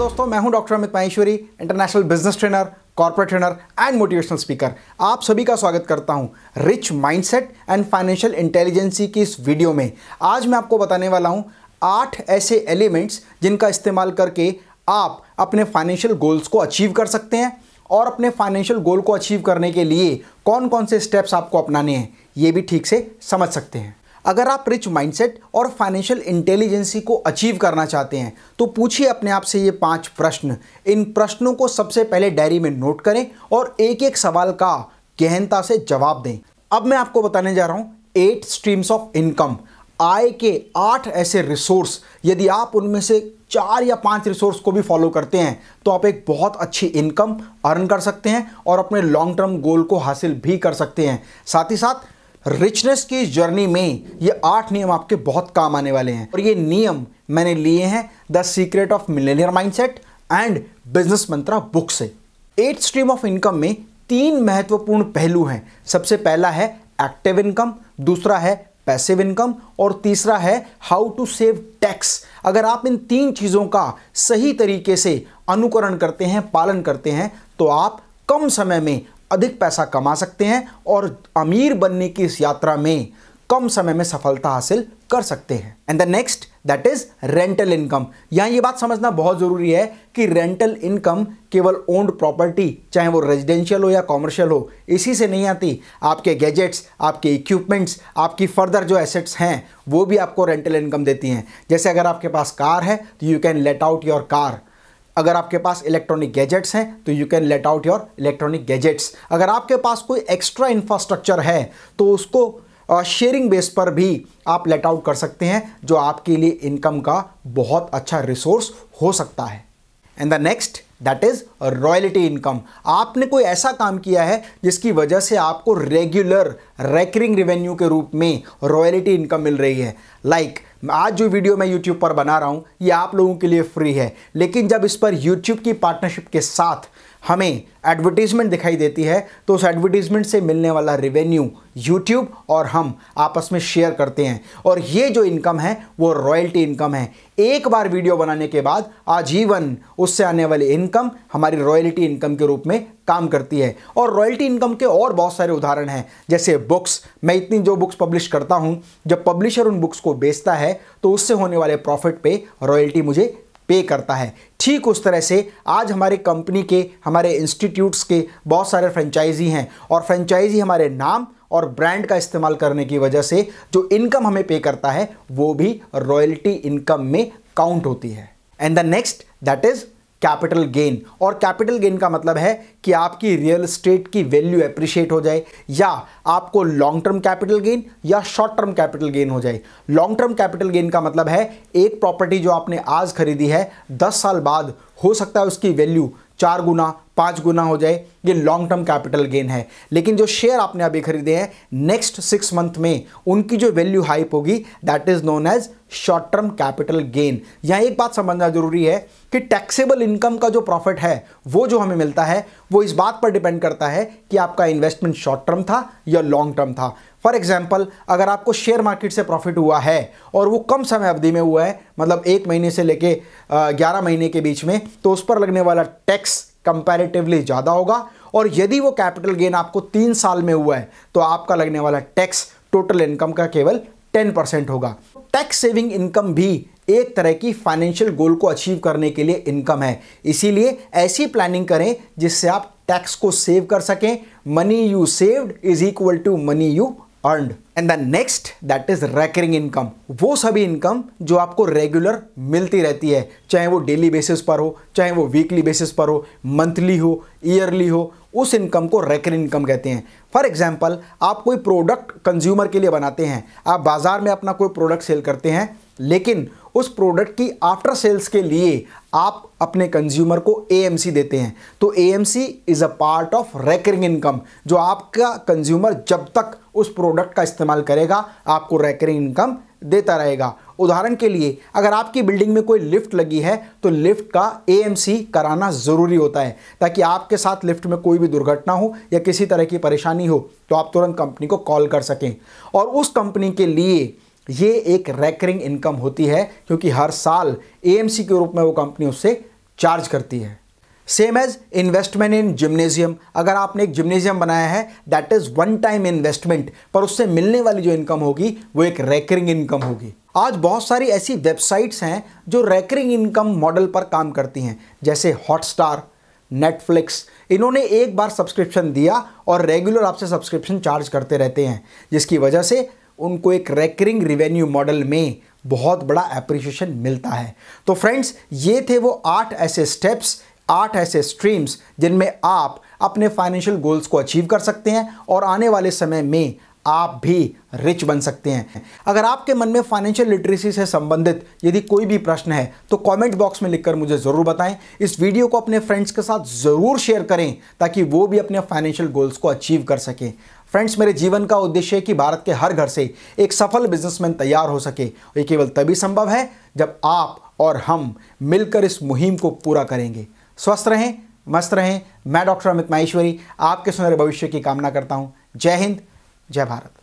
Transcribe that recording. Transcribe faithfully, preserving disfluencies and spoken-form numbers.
दोस्तों, मैं हूं doctor Amit Maheshwari, international business trainer, corporate trainer and motivational speaker. आप सभी का स्वागत करता हूं rich mindset and financial intelligence की इस वीडियो में। आज मैं आपको बताने वाला हूं आठ ऐसे एलिमेंट्स जिनका इस्तेमाल करके आप अपने फाइनेंशियल गोल्स को अचीव कर सकते हैं और अपने फाइनेंशियल गोल को अचीव करने के लिए कौन कौन से स्टेप्स आपको अपनाने हैं ये भी ठीक से समझ सकते हैं। अगर आप रिच माइंडसेट और फाइनेंशियल इंटेलिजेंसी को अचीव करना चाहते हैं तो पूछिए अपने आप से ये पांच प्रश्न। इन प्रश्नों को सबसे पहले डायरी में नोट करें और एक एक सवाल का गहनता से जवाब दें। अब मैं आपको बताने जा रहा हूँ एट स्ट्रीम्स ऑफ इनकम, आय के आठ ऐसे रिसोर्स। यदि आप उनमें से चार या पांच रिसोर्स को भी फॉलो करते हैं तो आप एक बहुत अच्छी इनकम अर्न कर सकते हैं और अपने लॉन्ग टर्म गोल को हासिल भी कर सकते हैं। साथ ही साथ रिचनेस की जर्नी में ये आठ नियम आपके बहुत काम आने वाले हैं और ये नियम मैंने लिए हैं the secret of millionaire mindset and business Mantra book से। एट स्ट्रीम ऑफ इनकम में तीन महत्वपूर्ण पहलू हैं। सबसे पहला है एक्टिव इनकम, दूसरा है पैसिव इनकम और तीसरा है हाउ टू सेव टैक्स। अगर आप इन तीन चीज़ों का सही तरीके से अनुकरण करते हैं, पालन करते हैं, तो आप कम समय में अधिक पैसा कमा सकते हैं और अमीर बनने की इस यात्रा में कम समय में सफलता हासिल कर सकते हैं। And the next that is rental income. यहाँ ये बात समझना बहुत ज़रूरी है कि रेंटल इनकम केवल ओन्ड प्रॉपर्टी, चाहे वो रेजिडेंशियल हो या कॉमर्शियल हो, इसी से नहीं आती। आपके गैजेट्स, आपके इक्विपमेंट्स, आपकी फर्दर जो एसेट्स हैं वो भी आपको रेंटल इनकम देती हैं। जैसे अगर आपके पास कार है तो you can let out your car. अगर आपके पास इलेक्ट्रॉनिक गैजेट्स हैं तो you can let out your electronic gadgets. अगर आपके पास कोई एक्स्ट्रा इंफ्रास्ट्रक्चर है तो उसको शेयरिंग बेस पर भी आप लेट आउट कर सकते हैं, जो आपके लिए इनकम का बहुत अच्छा रिसोर्स हो सकता है। And the next that is royalty income. आपने कोई ऐसा काम किया है जिसकी वजह से आपको रेगुलर रेकरिंग रेवेन्यू के रूप में रॉयल्टी इनकम मिल रही है। लाइक like, आज जो वीडियो मैं YouTube पर बना रहा हूँ ये आप लोगों के लिए फ्री है, लेकिन जब इस पर YouTube की पार्टनरशिप के साथ हमें एडवर्टीजमेंट दिखाई देती है तो उस एडवर्टीजमेंट से मिलने वाला रेवेन्यू YouTube और हम आपस में शेयर करते हैं और ये जो इनकम है वो रॉयल्टी इनकम है। एक बार वीडियो बनाने के बाद आजीवन उससे आने वाली इनकम हमारी रॉयल्टी इनकम के रूप में काम करती है। और रॉयल्टी इनकम के और बहुत सारे उदाहरण हैं, जैसे बुक्स। मैं इतनी जो बुक्स पब्लिश करता हूँ, जब पब्लिशर उन बुक्स को बेचता है तो उससे होने वाले प्रॉफिट पे रॉयल्टी मुझे पे करता है। ठीक उस तरह से आज हमारे कंपनी के, हमारे इंस्टीट्यूट्स के बहुत सारे फ्रेंचाइजी हैं और फ्रेंचाइजी हमारे नाम और ब्रांड का इस्तेमाल करने की वजह से जो इनकम हमें पे करता है वो भी रॉयल्टी इनकम में काउंट होती है। And the next that is capital gain. और कैपिटल गेन का मतलब है कि आपकी रियल एस्टेट की वैल्यू एप्रिशिएट हो जाए या आपको लॉन्ग टर्म कैपिटल गेन या शॉर्ट टर्म कैपिटल गेन हो जाए। लॉन्ग टर्म कैपिटल गेन का मतलब है एक प्रॉपर्टी जो आपने आज खरीदी है, दस साल बाद हो सकता है उसकी वैल्यू चार गुना, पाँच गुना हो जाए। ये लॉन्ग टर्म कैपिटल गेन है। लेकिन जो शेयर आपने अभी खरीदे हैं, नेक्स्ट सिक्स मंथ में उनकी जो वैल्यू हाइप होगी that is known as short term capital gain. यहाँ एक बात समझना जरूरी है कि टैक्सेबल इनकम का जो प्रॉफिट है वो जो हमें मिलता है वो इस बात पर डिपेंड करता है कि आपका इन्वेस्टमेंट शॉर्ट टर्म था या लॉन्ग टर्म था। फॉर एग्जाम्पल, अगर आपको शेयर मार्केट से प्रॉफिट हुआ है और वो कम समय अवधि में हुआ है, मतलब एक महीने से लेके ग्यारह महीने के बीच में, तो उस पर लगने वाला टैक्स कंपैरेटिवली ज़्यादा होगा। और यदि वो कैपिटल गेन आपको तीन साल में हुआ है तो आपका लगने वाला टैक्स टोटल इनकम का केवल टेन परसेंट होगा। टैक्स सेविंग इनकम भी एक तरह की फाइनेंशियल गोल को अचीव करने के लिए इनकम है। इसीलिए ऐसी प्लानिंग करें जिससे आप टैक्स को सेव कर सकें। Money you saved is equal to money you earned. And the next that is recurring income. वो सभी इनकम जो आपको रेगुलर मिलती रहती है, चाहे वो डेली बेसिस पर हो, चाहे वो वीकली बेसिस पर हो, मंथली हो, ईयरली हो, उस इनकम को रिकरिंग इनकम कहते हैं। फॉर एग्जाम्पल, आप कोई प्रोडक्ट कंज्यूमर के लिए बनाते हैं, आप बाजार में अपना कोई प्रोडक्ट सेल करते हैं, लेकिन उस प्रोडक्ट की आफ्टर सेल्स के लिए आप अपने कंज्यूमर को एएमसी देते हैं, तो AMC is a part of recurring income. जो आपका कंज्यूमर जब तक उस प्रोडक्ट का इस्तेमाल करेगा आपको रिकरिंग इनकम देता रहेगा। उदाहरण के लिए, अगर आपकी बिल्डिंग में कोई लिफ्ट लगी है तो लिफ्ट का एएमसी कराना ज़रूरी होता है, ताकि आपके साथ लिफ्ट में कोई भी दुर्घटना हो या किसी तरह की परेशानी हो तो आप तुरंत कंपनी को कॉल कर सकें। और उस कंपनी के लिए ये एक रेकरिंग इनकम होती है, क्योंकि हर साल एएमसी के रूप में वो कंपनी उससे चार्ज करती है। Same as investment in gymnasium, अगर आपने एक जिम्नेजियम बनाया है that is one time investment, पर उससे मिलने वाली जो इनकम होगी वो एक रिकरिंग इनकम होगी। आज बहुत सारी ऐसी वेबसाइट्स हैं जो रिकरिंग इनकम मॉडल पर काम करती हैं, जैसे हॉटस्टार, नेटफ्लिक्स। इन्होंने एक बार सब्सक्रिप्शन दिया और रेगुलर आपसे सब्सक्रिप्शन चार्ज करते रहते हैं, जिसकी वजह से उनको एक रिकरिंग रेवेन्यू मॉडल में बहुत बड़ा एप्रिसिएशन मिलता है। तो फ्रेंड्स, ये थे वो आठ ऐसे स्टेप्स, आठ ऐसे स्ट्रीम्स जिनमें आप अपने फाइनेंशियल गोल्स को अचीव कर सकते हैं और आने वाले समय में आप भी रिच बन सकते हैं। अगर आपके मन में फाइनेंशियल लिटरेसी से संबंधित यदि कोई भी प्रश्न है तो कमेंट बॉक्स में लिखकर मुझे ज़रूर बताएं। इस वीडियो को अपने फ्रेंड्स के साथ ज़रूर शेयर करें ताकि वो भी अपने फाइनेंशियल गोल्स को अचीव कर सकें। फ्रेंड्स, मेरे जीवन का उद्देश्य है कि भारत के हर घर से एक सफल बिजनेसमैन तैयार हो सके। ये केवल तभी संभव है जब आप और हम मिलकर इस मुहिम को पूरा करेंगे। स्वस्थ रहें, मस्त रहें। मैं डॉक्टर अमित माहेश्वरी आपके सुनहरे भविष्य की कामना करता हूँ। जय हिंद, जय भारत।